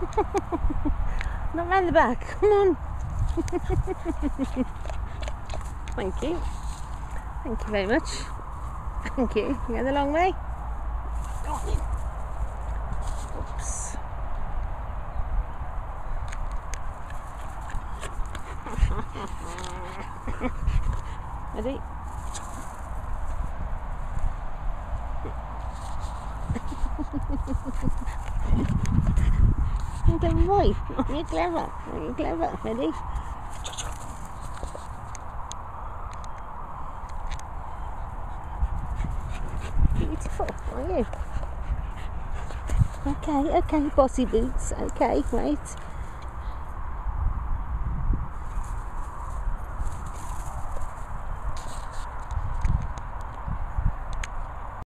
Not round the back, come on. Thank you. Thank you very much. Thank you. You can go the long way. Oops. Ready? You're clever boy. You're clever. You're clever. Ready? Beautiful, are you? Okay, bossy boots. Okay, wait.